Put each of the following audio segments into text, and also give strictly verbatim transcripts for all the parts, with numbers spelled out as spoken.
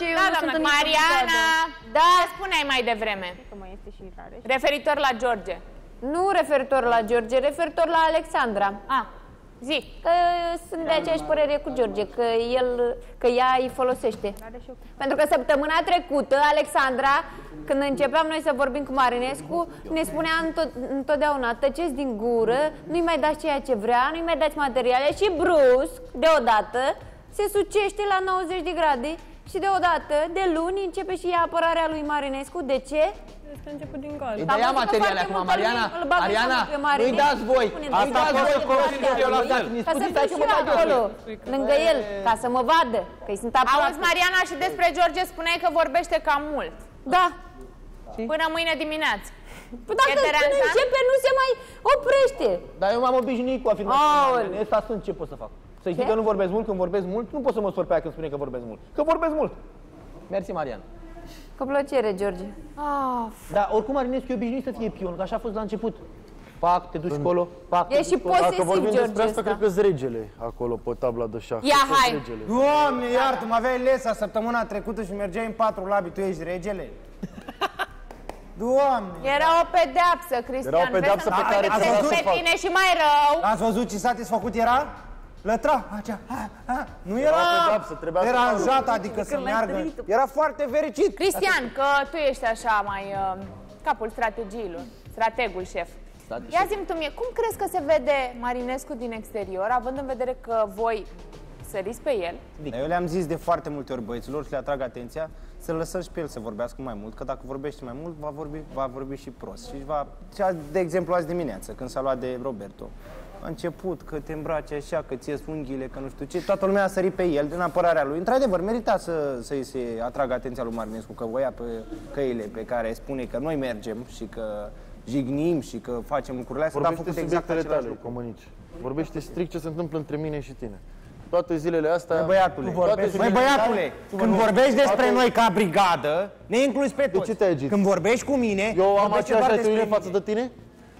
Da, doamna, Mariana, da. Ce spuneai mai devreme? Că mai este și Rareș. Referitor la George. Nu referitor la George, referitor la Alexandra. Ah, zi. Că sunt de aceeași părere cu George, că, el, că ea îi folosește. Pentru că săptămâna trecută, Alexandra, când începeam noi să vorbim cu Marinescu, ne spunea întotdeauna, tăceți din gură, nu-i mai dați ceea ce vrea, nu-i mai dați materiale și brusc, deodată, se sucește la nouăzeci de grade. Și deodată, de luni, începe și ea apărarea lui Marinescu. De ce? Este început din gol. Îi dăia materiale acum, Mariana. Mariana, nu-i dați voi. Asta dați voi folosit eu la fel. Ca să fiu și eu acolo, lângă el, ca să mă vadă. Că-i sunt apărat. Auzi, Mariana, și despre George spuneai că vorbește cam mult. Da. Până mâine dimineață. Păi dacă când începe, nu se mai oprește. Dar eu m-am obișnuit cu afirmația. Asta sunt ce pot să fac. Să știi că nu vorbesc mult, când vorbesc mult, nu pot să mă sor pe aia când spune că vorbesc mult. Că vorbesc mult! Mersi, Mariana. Cu plăcere, George. Ah, dar oricum, Marinescu e obișnuit să fie pion, că așa a fost la început. Pac, te duci acolo, pac, e și posesiv, vorbim despre asta, cred că-s regele acolo, pe tabla de șah. Ia, hai! Doamne, iartă, mă aveai lesa săptămâna trecută și mergeai în patru labi, tu ești regele? Doamne! Era o pedeapsă, Cristian. Era o pedeapsă pe care ți-a văzut pe tine și mai rău. Ați văzut ce satisfăcut era? Lătra, acea, a, a, nu era, era deranjat, adică să meargă, era foarte fericit. Cristian, că tu ești așa mai uh, capul strategiilor, strategul șef. Ia zi-mi tu mie, cum crezi că se vede Marinescu din exterior, având în vedere că voi săriți pe el? Eu le-am zis de foarte multe ori băieților și le atrag atenția să lăsăm și pe el să vorbească mai mult, că dacă vorbește mai mult, va vorbi, va vorbi și prost. Și va, de exemplu, azi dimineață, când s-a luat de Roberto. A început că te îmbraci așa, că ți ies unghiile, că nu știu ce, toată lumea a sărit pe el din apărarea lui. Într-adevăr, merita să, să-i se atragă atenția lui Marinescu, că voia pe căile pe care spune că noi mergem și că jignim și că facem lucrurile astea, dar a făcut exact același lucru. Comunici. Vorbește strict ce se întâmplă între mine și tine. Toate zilele astea... Măi, băiatule, vorbești, măi, băiatule când vorbești despre noi ca brigadă, ne incluzi pe toți. De ce te agiți? Când vorbești cu mine, eu am aceeași atitudine față de tine?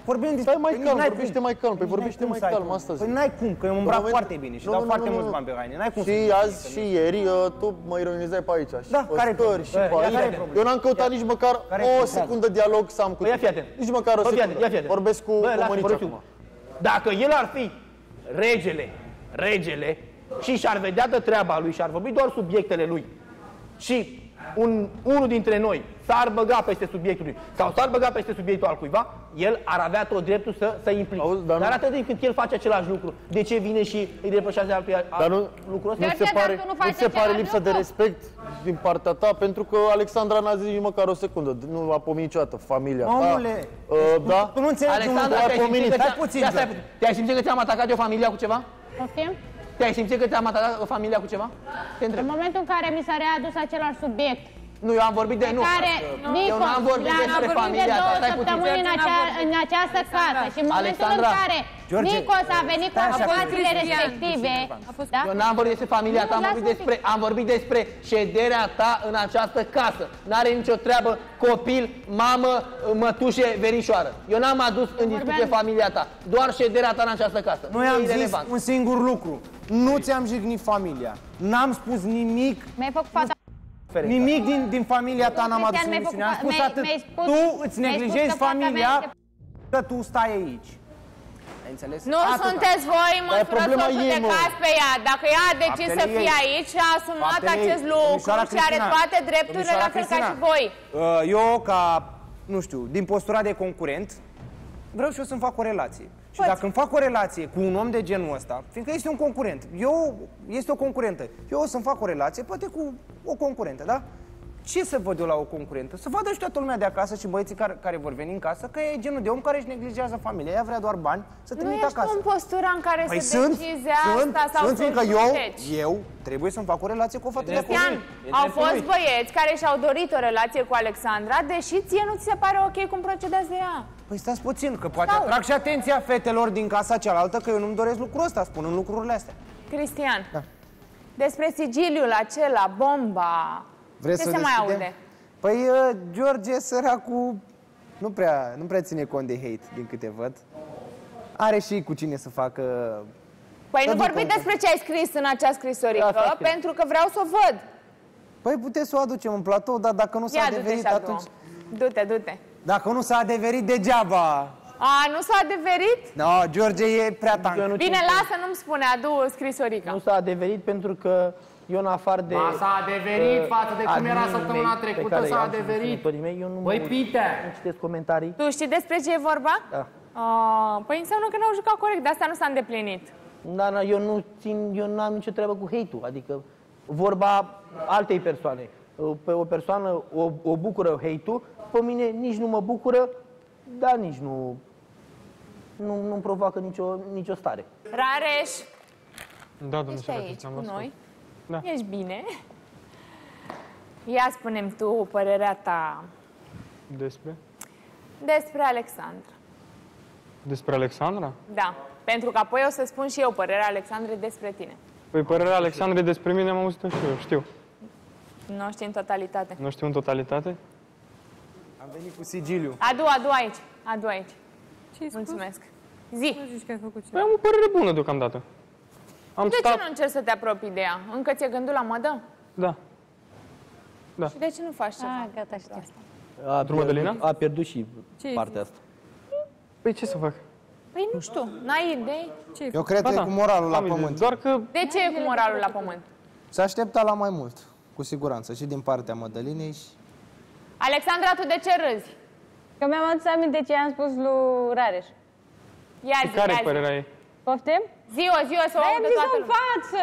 Vorbim despre... Stai mai calm, vorbește, vorbește mai calm, păi vorbește mai calm astăzi. Păi n-ai cum, că eu mă îmbrac moment... foarte bine și nu, dau nu, nu, foarte nu, nu, mulți bani pe haine. N-ai cum și să azi să și ieri tu mă ironizai pe aici. Da, și care stări, și pe aici. Eu n-am căutat nici măcar o secundă dialog să am cu tine. Nici măcar o secundă. Vorbesc cu Mănici acum. Dacă el ar fi regele, regele și și-ar vedea de treaba lui și-ar vorbi doar subiectele lui și Un, unul dintre noi s-ar băga peste subiectul lui sau s-ar băga peste subiectul al cuiva, el ar avea tot dreptul să se implice. Dar, dar atât timp cât el face același lucru, de ce vine și îi depășează altuia lucrul ăsta? Nu se pare, nu nu se pare lipsă lucru? de respect din partea ta, pentru că Alexandra n-a zis măcar o secundă, nu a pomenit niciodată familia ta. Da? Tu nu înțelegi unul, a pomenit. Te-ai simțit că ți-am atacat eu familia cu ceva? Poftim? Te-ai simțit că ți-am atacat familia cu ceva? În momentul în care mi s-a readus același subiect. Nu, eu am vorbit de nu. Care, Nicos, eu nu am vorbit despre familia ta. Stai puțin. În, acea, în această casă. Și în momentul în care Nicos a venit cu acuzațiile respective... Da? Eu n-am vorbit despre familia ta, am vorbit despre, am vorbit despre șederea ta în această casă. N-are nicio treabă copil, mamă, mătușe, verișoară. Eu n-am adus în discuție familia ta. Doar șederea ta în această casă. Noi am zis un singur lucru. Nu ți-am jignit familia. N-am spus nimic. Mi-ai făcut fata. Nimic din, din familia ta n-am adus în misiune. Am spus atât. Spus, tu îți neglijezi familia, că tu stai aici. Ai înțeles? Nu atâta. Sunteți voi în măsură să o judecați pe ea. Dacă ea a decis Aptele să fie ei. aici și a asumat Aptele acest ei. lucru Domnișoara și Cristina. are toate drepturile, Domnișoara la fel Cristina. ca și voi. Eu, ca, nu știu, din postura de concurent, vreau și eu să-mi fac o relație. Și dacă îmi fac o relație cu un om de genul ăsta, fiindcă este un concurent, eu, este o concurentă, eu o să-mi fac o relație, poate cu o concurentă, da? Ce să văd eu la o concurentă? Să vadă și toată lumea de acasă și băieții care, care vor veni în casă, că e genul de om care își neglijează familia, ea vrea doar bani să trimită acasă. Nu ești în postura în care păi se decize asta sau sunt, fiindcă eu, eu trebuie să-mi fac o relație cu o fată de acolo. Au fost băieți care și-au dorit o relație cu Alexandra, deși ție nu ți se pare ok cum procedează ea. Păi stați puțin, că poate Sau. atrag și atenția fetelor din casa cealaltă, că eu nu-mi doresc lucrul ăsta, spunând lucrurile astea. Cristian, da. despre sigiliul acela, bomba, Vreți ce se mai aude? Păi uh, George, săracu, nu prea, nu prea ține cont de hate, din câte văd. Are și cu cine să facă... Păi nu vorbi despre ce ai scris în acea scrisorică, da, pentru că vreau să o văd. Păi puteți să o aducem în platou, dar dacă nu s-a adeverit atunci... Du-te, du-te. Dacă nu s-a adeverit, degeaba. A, nu s-a adeverit? No, George e prea tank. Bine, lasă, nu-mi spune, adu scrisorica. Nu s-a adeverit pentru că eu, în afară de... S-a adeverit față de cum era săptămâna trecută, s-a adeverit. Păi, Pite! Nu citesc comentarii. Tu știi despre ce e vorba? Da. Păi înseamnă că n-au jucat corect, de asta nu s-a îndeplinit. Da, da, eu nu țin, eu n-am nicio treabă cu hate-ul, adică vorba altei persoane. Pe o persoană o, o bucură hate-ul, pe mine nici nu mă bucură, dar nici nu nu, nu provoacă nicio, nicio stare. Rareș! Da, ești aici cu noi, da. Ești bine. Ia spune-mi tu părerea ta. Despre? Despre Alexandra. Despre Alexandra? Da. Pentru că apoi o să spun și eu părerea Alexandrei despre tine. Păi părerea Alexandrei despre mine am auzit-o și eu, știu. Nu o știu în totalitate. Nu știu în totalitate? Am venit cu sigiliu. Adu, adu aici, adu aici. Ce-i spus? Mulțumesc. Zi. Nu zici că ai făcut ceva. Păi am o părere bună deocamdată. Am de stat... ce nu încerci să te apropii de ea? Încă ți-e gândul la Mădă? Da. Da. Și de ce nu faci ceva? Ah, gata, știu asta. Pentru Mădălina? A pierdut și partea asta. Păi ce să fac? Păi nu știu, n-ai idei? Ce eu cred că da, e cu moralul la pământ. Doar că... De ce e cu moralul la pământ? S-a așteptat la mai mult, cu siguranță, și din partea Mădălinei și... Alexandra, tu de ce râzi? Că mi-am adus aminte ce i-am spus lui Rareș. Ia zi, care-i părerea ei? Poftim? Zi-o, zi-o, să o aud de toată lumea. Am zis-o în față,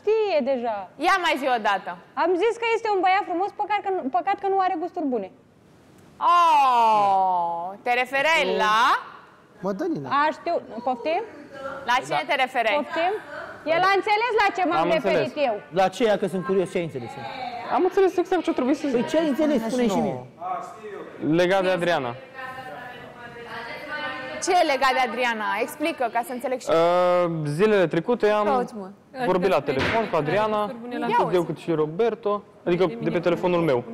știe deja. Ia mai zi o dată. Am zis că este un băiat frumos, păcat că, păcat că nu are gusturi bune. Oh, te referai la... Mădălina. A, știu. Poftim? La cine da. te refereai? Poftim? El a înțeles la ce m-am referit eu. La ce, că sunt curios, ce ai înțeles? Am înțeles exact ce trebuie să zic. Păi ce ai înțeles? Spune-i și mie. Legat de Adriana. Ce e legat de Adriana? Explică, ca să înțeleg și eu. Uh, zilele trecute am vorbit la telefon cu Adriana, cât eu, cât și Roberto, adică de pe telefonul meu,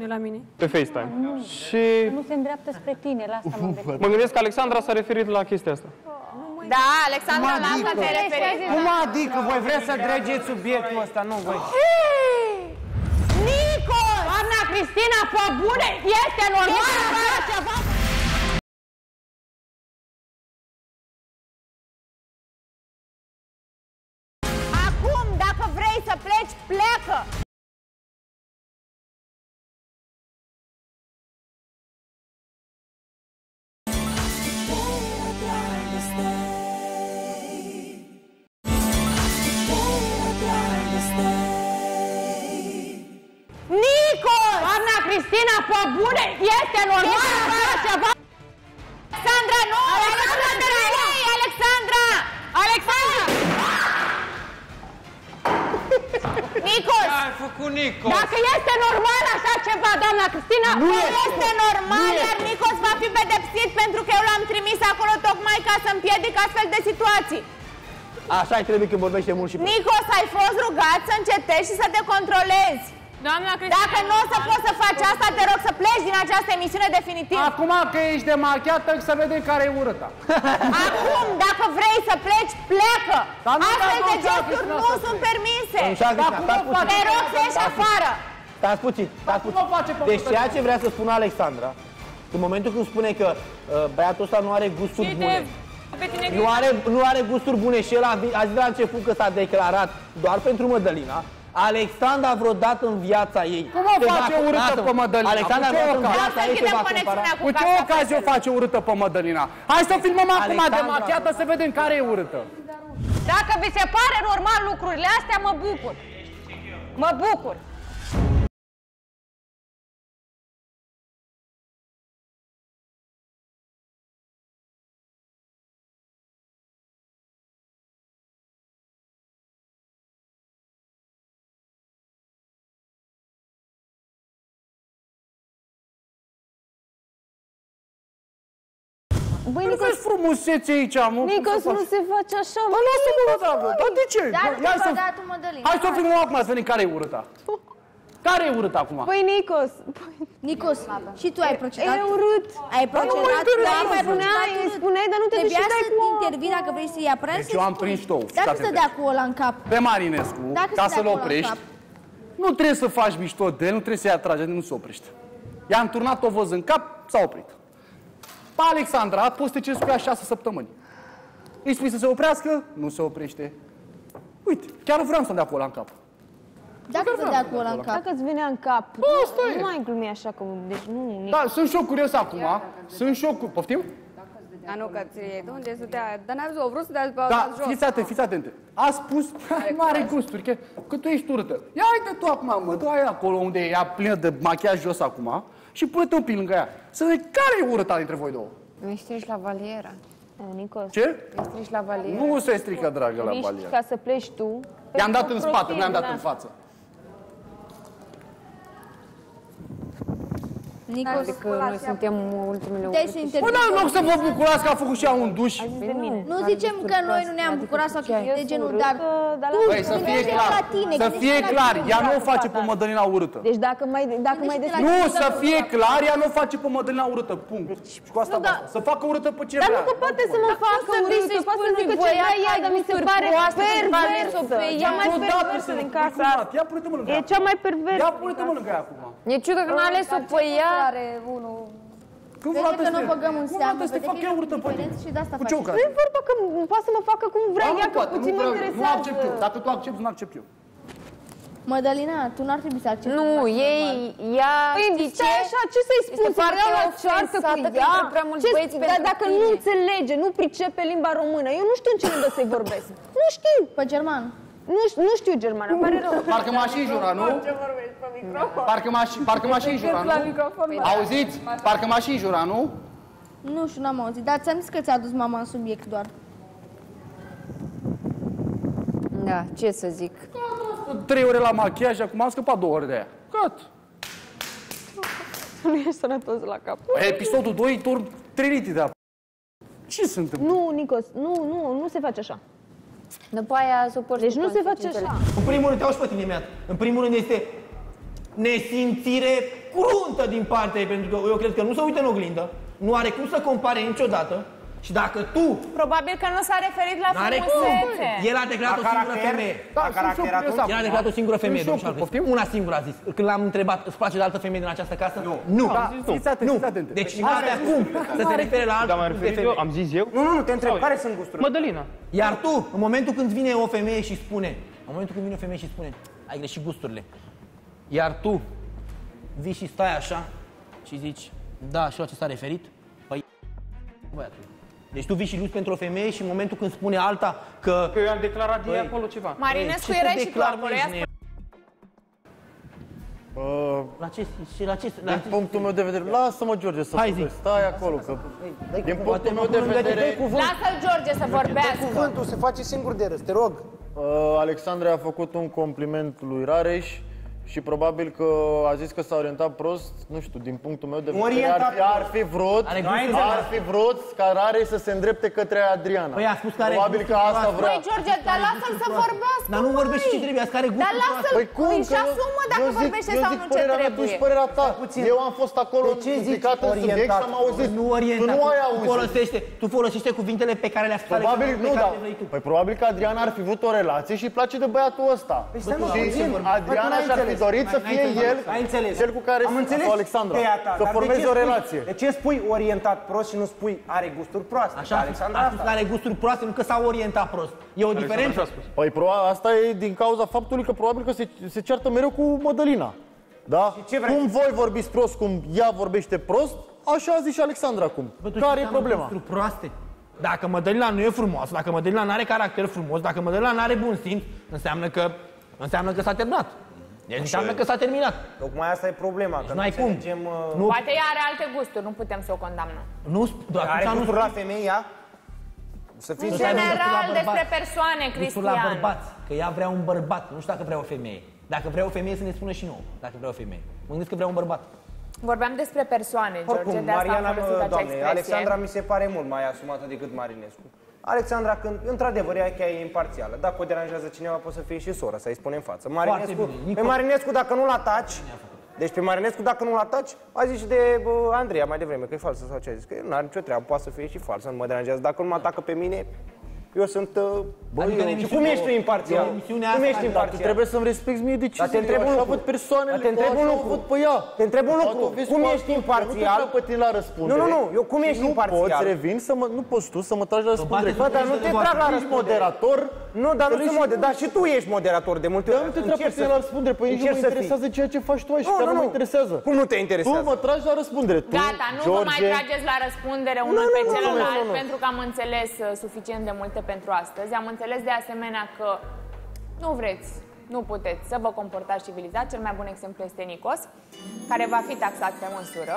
pe FaceTime. Și... Nu se îndreaptă spre tine, la asta mă Mă gândesc că Alexandra s-a referit la chestia asta. Da, Alexandra, la asta te referi. Cum adică? Voi vreți să dregeți subiectul ăsta, nu voi? Nicos! Doamna Cristina, pe bune, este normal așa ceva? Să pleci, pleacă! Nicos! Doamna Cristina, pe bune, este normal așa ceva? Alexandra, nu! Alexandra, te relei! Alexandra! Alexandra! Nicos! Ce ai făcut, Nicos? Dacă este normal așa ceva, doamna Cristina, nu este, este normal, nu iar Nicos va fi pedepsit pentru că eu l-am trimis acolo tocmai ca să împiedic astfel de situații. Așa ai trebuit când vorbește mult și... Nicos, ai fost rugat să încetezi și să te controlezi. Doamna Cristina, dacă nu o să poți să faci asta, te rog să pleci din această emisiune definitiv. Acum că ești demachiată, să vedem care e urâta. Acum, dacă vrei să pleci, pleacă. Astfel de gesturi nu sunt permise. Te rog să ieși afară. Stați puțin, stați puțin. Deci ceea ce vrea să spună Alexandra, în momentul când spune că băiatul ăsta nu are gusturi bune, nu are, nu are gusturi bune și el a zis la început că s-a declarat doar pentru Mădălina, Alexandra vreodată în viața ei. Cum o face urâtă pe Mădălina? Alexandra vreodată în viața ei se va compara. Cu ce ocazie o face urâtă pe Mădălina? Hai să filmăm acum demachiată să vedem care e urâtă. Dacă vi se pare normal lucrurile astea, mă bucur. Mă bucur. Băi, Nicos, frumusețe aici, mă! Nicos, nu se face așa, mă! Bă, lasă-mă, dragă! Dar de ce? Hai să o filmăm acum, să vedem care e urâta! Care e urâta acum? Păi, Nicos! Nicos, și tu ai procedat? E urât! Ai procedat, îi spuneai, dar nu te duci și dai cu... Trebuia să intervii dacă vrei să-i aprenzi. Deci eu am prins-o, dacă stădea cu ăla în cap. Pe Marinescu, ca să-l oprești. Nu trebuie să faci mișto de el, nu trebuie să-i atragi, nu se oprește. I-am turnat o văz în cap, s-a oprit. Pa, Alexandra, poți să te ceri cu ea șase săptămâni. Îi spui să se oprească, nu se oprește. Uite, chiar vreau să-mi dea cu ăla în cap. Dacă îți dea cu ăla în cap. Dacă îți venea în cap, nu mai glumi așa cum... Deci nu... Da, sunt și eu curios acum, sunt și eu cu... Poftim? A, nu, că ți-e de unde să te-a... Dar n-ar zis, o vrut să te-a zbălat jos. Da, fiți atente, fiți atente. A spus, nu are gusturi, că tu ești urâtă. Ia uite tu acum, mă, dă aia acolo unde e ea plină de machiaj jos acum și pune-te un pic lângă ea. Să vezi care e urâta dintre voi două. Nu-i strici la valiera. Nicos, ce? Îi strici la valiera. Nu se strică, dragă, la valiera. Ca să pleci tu... I-am dat în spate, nu i-am dat în față. Nicos, că noi suntem ultimele urâte. Până în loc să vă bucurați că a făcut și ea un duș. Nu zicem că noi nu ne-am bucurat sau că de genul, dar tu gândește la tine. Să fie clar, ea nu o face pe Mădălina urâtă. Deci dacă mai despre... Nu, să fie clar, ea nu o face pe Mădălina urâtă, punct. Și cu asta basta. Să facă urâtă pe ce vrea. Dar nu că poate să mă facă urâtă, poate să zică ce vrea ea, dar mi se pare perversă. Ea mai perversă din casa. Ia pune-te mă lângă ea. E cea mai perversă. Ia pune-te mă lângă ea acum. E ciudă că n-a ales-o pe ea. Când vreodată să te fac ea urâtă pe tine. Cu ce ocazii? Nu e vorba că poate să mă facă cum vrea ea, că puțin mă interesează. Dacă tu accepti, nu accept eu. Mădălina, tu n-ar trebui să accepti. Nu, ei, ea... Păi, stai așa, ce să-i spun? Să vreau la ceartă cu ea? Dar dacă nu înțelege, nu pricepe limba română, eu nu știu în ce limbă să-i vorbesc. Nu știu. Pe germană. Nu știu germană, îmi pare rău. Parcă m-aș injura, nu? Parcă m-aș injura, nu? Auziți? Parcă m-aș injura, nu? Nu știu, n-am auzit, dar ți-am zis că ți-a adus mama în subiect doar. Da, ce să zic? Trei ore la machiaj, acum am scăpat două ore de aia. Gat! Nu ești sănătos la cap. Episodul doi, turn trei litri de apă. Ce se întâmplă? Nu, Nicos, nu, nu, nu se face așa. După aia suport. Deci nu se face așa. În primul rând, te auzi pe tine, Miat. În primul rând este nesimțire cruntă din partea ei, pentru că eu cred că nu se uită în oglindă, nu are cum să compare niciodată și dacă tu... Probabil că nu s-a referit la frumusețe. El a declarat o singură femeie. El a declarat o singură femeie. Una singură a zis. Când l-am întrebat, îți place de altă femeie din această casă? Nu. Nu. Deci nu are acum să se refere la altă femeie. Am zis eu? Nu, nu, nu, te întreb. Care sunt gusturile? Mădălina. Iar tu, în momentul când vine o femeie și spune, în momentul când vine o femeie și spune, ai greșit gusturile. Iar tu vii și stai așa și zici, da, și la ce s-a referit? Păi, băiatul. Deci tu vii și luți pentru o femeie și în momentul când spune alta că... Că eu am declarat ei acolo ceva. Marinescu era și tu acolo. La ce? Din punctul meu de vedere, lasă-mă, George, să vorbesc. Stai acolo, că... Din punctul meu de vedere... Lasă-l, George, să vorbească. Dă cuvântul, se face singur de râs, te rog. Alexandra a făcut un compliment lui Rareș. Și probabil că a zis că s-a orientat prost, nu știu, din punctul meu de vedere, ar, ar fi vrut, ar fi vrut ca Rareș să se îndrepte către Adriana. Păi a spus că are probabil că asta vrea. Păi, George, dar lasă-l să vorbească. Dar nu vorbește ce trebuie, asta are gustul. Dar lasă-l și asumă dacă vorbește sau nu ce trebuie. Tu părerea ta. Eu am fost acolo implicat în subiect și am auzit. Nu orienta, tu folosește, tu folosește cuvintele pe care le-a spus. Probabil nu, da. Păi probabil că Adriana ar fi vrut o relație și îi place de băiatul ăsta. Și Adriana și-ar fi dorit să fie el, cel cu care cu Alexandra, să formeze o relație. De ce spui orientat prost și nu spui are gusturi proaste? Așa, Alexandra are gusturi proaste, nu că s-a orientat prost. E o diferență? Păi asta e din cauza faptului că probabil că se ceartă mereu cu Mădălina. Da? Cum voi vorbiți prost, cum ea vorbește prost, așa a zis și Alexandra acum. Care e problema? Gusturi proaste? Dacă Mădălina nu e frumoasă, dacă Mădălina nu are caracter frumos, dacă Mădălina nu are bun simț, înseamnă că înseamnă că s-a terminat. Deci înseamnă că s-a terminat. Tocmai asta e problema. Deci n-ai cum. Poate ea are alte gusturi, nu putem să o condamnăm. Are gusturi la femei, ea? În general, despre persoane, Cristian. Gusturi la bărbați, că ea vrea un bărbat, nu știu dacă vrea o femeie. Dacă vrea o femeie, să ne spună și nouă, dacă vrea o femeie. Mă gândesc că vrea un bărbat. Vorbeam despre persoane, George, de asta am folosit acea expresie. Alexandra mi se pare mult mai asumată decât Marinescu. Alexandra, când într-adevăr ea chiar e imparțială, dacă o deranjează cineva, poate să fie și sora, să-i spune în față. Marinescu, pe Marinescu, dacă nu-l ataci, deci pe Marinescu, dacă nu-l ataci, a zis și de bă, Andreea mai devreme, că e falsă sau ce a zis, că nu are nicio treabă, poate să fie și falsă, nu mă deranjează. Dacă nu mă atacă pe mine, eu sunt... Bă, adică eu, și cum ești tu imparțial? Cum ești imparțial? Trebuie să-mi respecti mie decizia. Te întreb un lucru. Te întreb un lucru. Te întreb un lucru. Cum ești imparțial? Nu te trag pe tine la răspundere. Nu, nu, eu cum ești imparțial? Nu poți tu să mă tragi la răspundere. Bă, dar nu te trag la răspundere. Nu, dar nu sunt moderator. Dar și tu ești moderator de multe ori. Dar nu te trag pe tine la răspundere. Păi nici nu mă interesează ceea ce faci tu aici. Nu, nu mă interesează. Cum nu te interesează? Tu mă tragi la răspundere. Gata, nu vă mai trageți la răspundere unul pe celălalt, pentru că am înțeles suficient de multe pentru astăzi. Am înțeles de asemenea că nu vreți, nu puteți să vă comportați civilizat. Cel mai bun exemplu este Nicos, care va fi taxat pe măsură.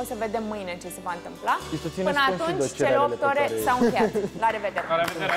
O să vedem mâine ce se va întâmpla. Până atunci, cele opt ore s-au încheiat. La revedere! La revedere!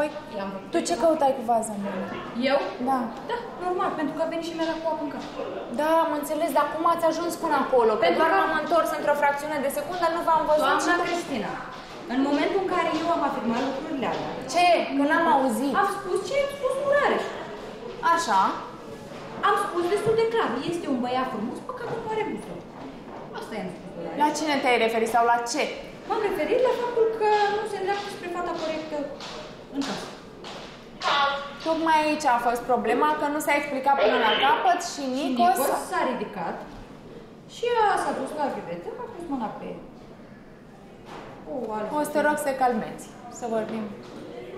Voi, tu ce căutai cu vaza în mână? Eu? Da. Da, normal, pentru că a venit și mi-a dat cu apă în cap. Da, am înțeles, dar cum ați ajuns până acolo? Pentru că m-am întors într-o fracțiune de secundă, nu v-am văzut. Doamna Cristina, în momentul în care eu am afirmat lucrurile alea... Ce? Că n-am auzit. Am spus ce ai spus cu Rareș. Așa. Am spus destul de clar, este un băiat frumos, păcat nu are buză. Asta e. La cine te-ai referit sau la ce? M-am referit la faptul că nu se îndreaptă spre fata corectă. Tocmai aici a fost problema, că nu s-a explicat până la capăt și Nicos s-a ridicat și s-a dus la chivetă, a pus mâna pe... O să te rog să calmeți, să vorbim.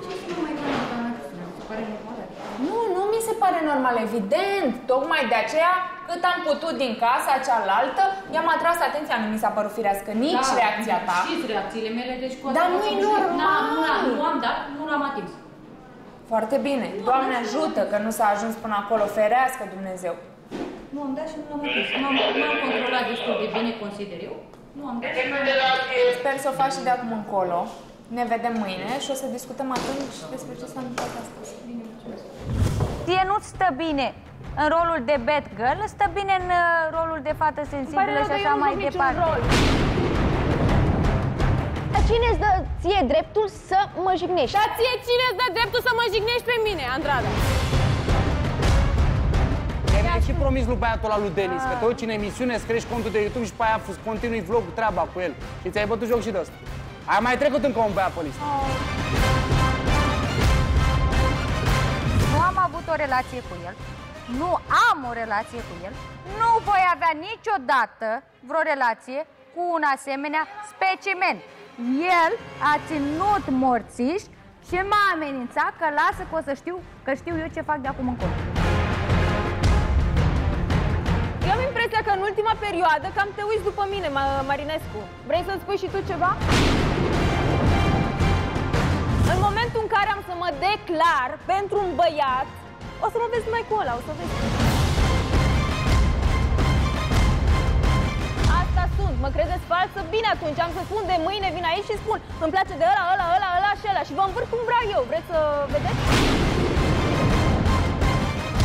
Ce să nu mai calmeți, doamna Cristina? Mi se pare normală? Nu, nu mi se pare normal, evident. Tocmai de aceea, cât am putut din casa cealaltă, i-am atras atenția, nu mi s-a părut firească nici reacția ta. Știți reacțiile mele, deci cu atât... Dar nu-i normal! Nu am dat, nu l-am atins. Foarte bine. Doamne ajută că nu s-a ajuns până acolo. Ferească Dumnezeu. Nu am dat și nu l-am atins. Nu am controlat destul de bine, consider eu. Nu am dat. Sper să o faci și de acum încolo. Ne vedem mâine și o să discutăm atunci despre ce s-a întâmplat astăzi. Bine, mulțumesc. Ție nu-ți stă bine în rolul de bad girl, stă bine în rolul de fată sensibilă și așa mai departe. Cine îți dă ție dreptul să mă jignești? Dar ție cine îți dă dreptul să mă jignești pe mine, Andrada? Mi-ai și promis lui băiatul ăla lui Denis, că te uiți în emisiune, îți crești contul de YouTube și pe aia continui vlogul, treaba cu el. Și ți-ai bătut joc și de asta. Ai mai trecut încă un băiat pe listă. Nu am avut o relație cu el. Nu am o relație cu el. Nu voi avea niciodată vreo relație cu un asemenea specimen. El a ținut morțiș și m-a amenințat că lasă că o să știu, că știu eu ce fac de acum încolo. Eu am impresia că în ultima perioadă cam te uiți după mine, Marinescu. Vrei să-mi spui și tu ceva? În momentul în care am să mă declar pentru un băiat, o să mă vezi mai cu ăla, o să vezi. Sunt. Mă credeți falsă? Bine atunci, am să spun de mâine, vin aici și spun îmi place de ăla, ăla, ăla, ăla și ăla și vă învârt cum vreau eu. Vreți să vedeți?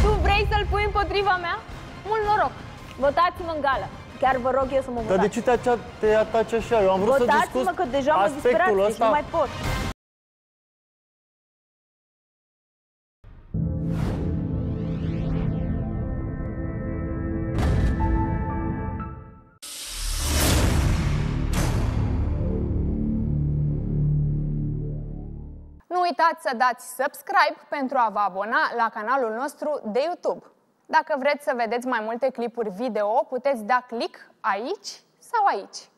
Tu vrei să-l pui împotriva mea? Mult noroc! Votați-mă în gală! Chiar vă rog eu să mă votați. Dar de ce te ataci așa? Eu am vrut să discut aspectul ăsta. Votați-mă că deja mă disperați, deci nu mai pot. Nu uitați să dați subscribe pentru a vă abona la canalul nostru de YouTube. Dacă vreți să vedeți mai multe clipuri video, puteți da click aici sau aici.